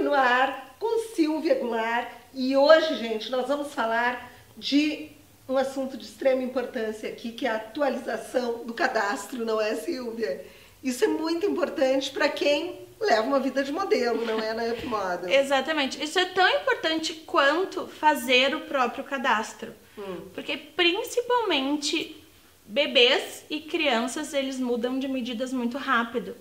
Up no ar com Silvia Goulart e hoje, gente, nós vamos falar de um assunto de extrema importância aqui, que é a atualização do cadastro, não é, Silvia? Isso é muito importante para quem leva uma vida de modelo, não é, na Upmoda? Exatamente. Isso é tão importante quanto fazer o próprio cadastro. Porque principalmente bebês e crianças, eles mudam de medidas muito rápido.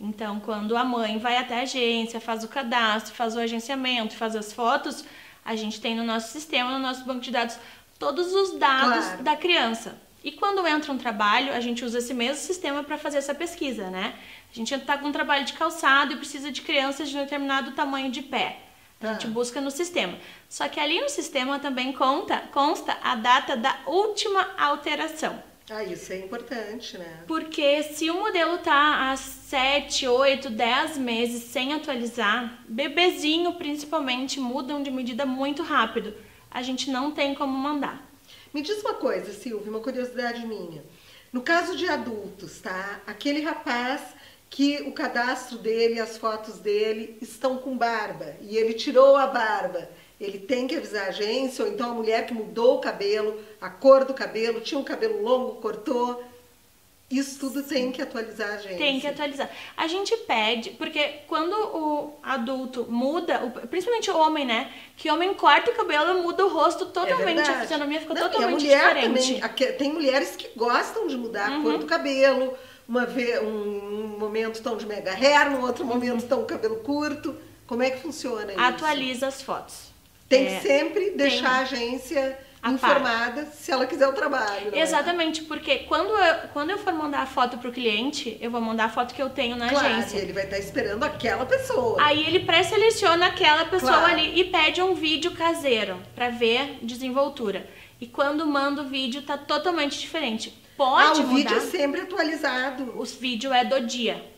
Então, quando a mãe vai até a agência, faz o cadastro, faz o agenciamento, faz as fotos, a gente tem no nosso sistema, no nosso banco de dados, todos os dados da criança. E quando entra um trabalho, a gente usa esse mesmo sistema para fazer essa pesquisa, né? A gente está com um trabalho de calçado e precisa de crianças de um determinado tamanho de pé. A gente busca no sistema. Só que ali no sistema também consta a data da última alteração. Ah, isso é importante, né? Porque se o modelo tá há 7, 8, 10 meses sem atualizar, bebezinho principalmente mudam de medida muito rápido. A gente não tem como mandar. Me diz uma coisa, Silvia, uma curiosidade minha. No caso de adultos, tá? Aquele rapaz que o cadastro dele, as fotos dele estão com barba e ele tirou a barba. Ele tem que avisar a agência, ou então a mulher que mudou o cabelo, a cor do cabelo, tinha um cabelo longo, cortou. Isso tudo tem que atualizar a agência. Tem que atualizar. A gente pede, porque quando o adulto muda, principalmente o homem, né? Que homem corta o cabelo, muda o rosto totalmente, a fisionomia fica totalmente diferente. Também, tem mulheres que gostam de mudar a cor do cabelo, um momento estão de mega hair, no outro momento estão com cabelo curto. Como é que funciona isso? Atualiza as fotos. Tem que sempre deixar a agência informada se ela quiser o trabalho. Exatamente, porque quando eu for mandar a foto para o cliente, eu vou mandar a foto que eu tenho na agência. Ele vai estar esperando aquela pessoa. Aí ele pré-seleciona aquela pessoa ali e pede um vídeo caseiro para ver desenvoltura. E quando manda o vídeo, tá totalmente diferente. Pode mudar. O vídeo é sempre atualizado. O vídeo é do dia.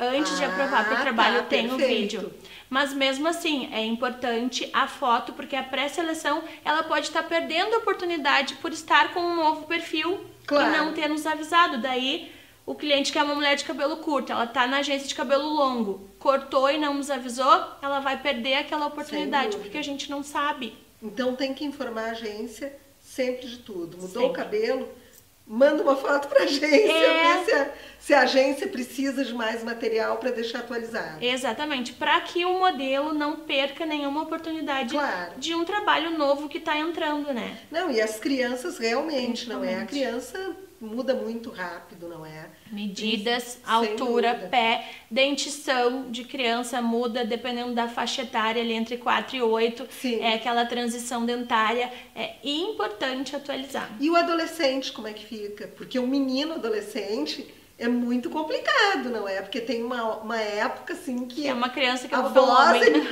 Antes de aprovar para o trabalho, tem o vídeo. Mas mesmo assim, é importante a foto, porque a pré-seleção, ela pode estar perdendo a oportunidade por estar com um novo perfil e não ter nos avisado. Daí, o cliente que é uma mulher de cabelo curto, ela está na agência de cabelo longo, cortou e não nos avisou, ela vai perder aquela oportunidade, porque a gente não sabe. Então tem que informar a agência sempre de tudo. Mudou o cabelo, manda uma foto para a agência, ver se a agência precisa de mais material para deixar atualizado. Exatamente, para que o modelo não perca nenhuma oportunidade de um trabalho novo que está entrando, né? Não, e as crianças realmente, não é? A criança muda muito rápido, não é? Medidas, altura, pé, dentição de criança muda dependendo da faixa etária, ali entre 4 e 8, é aquela transição dentária, é importante atualizar. E o adolescente, como é que fica? Porque o menino adolescente é muito complicado, não é? Porque tem uma época assim que... É uma criança que é um fenômeno.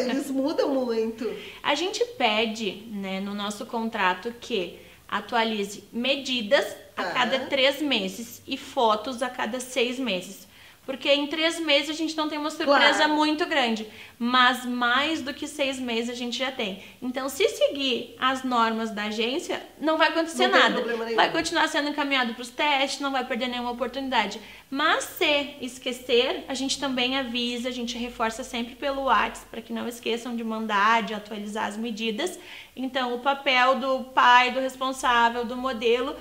Eles mudam muito. A gente pede, né, no nosso contrato que atualize medidas a cada 3 meses e fotos a cada 6 meses. Porque em 3 meses a gente não tem uma surpresa muito grande, mas mais do que 6 meses a gente já tem. Então, se seguir as normas da agência, não vai acontecer nada. Vai continuar sendo encaminhado para os testes, não vai perder nenhuma oportunidade. Mas se esquecer, a gente também avisa, a gente reforça sempre pelo WhatsApp, para que não esqueçam de mandar, de atualizar as medidas. Então, o papel do pai, do responsável, do modelo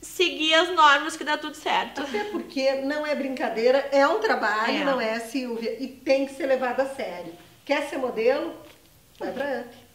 seguir as normas que dá tudo certo. Até porque não é brincadeira, é um trabalho, não é, Silvia? E tem que ser levado a sério. Quer ser modelo? Vai pra Up.